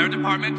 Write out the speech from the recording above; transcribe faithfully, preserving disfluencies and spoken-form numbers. fire department.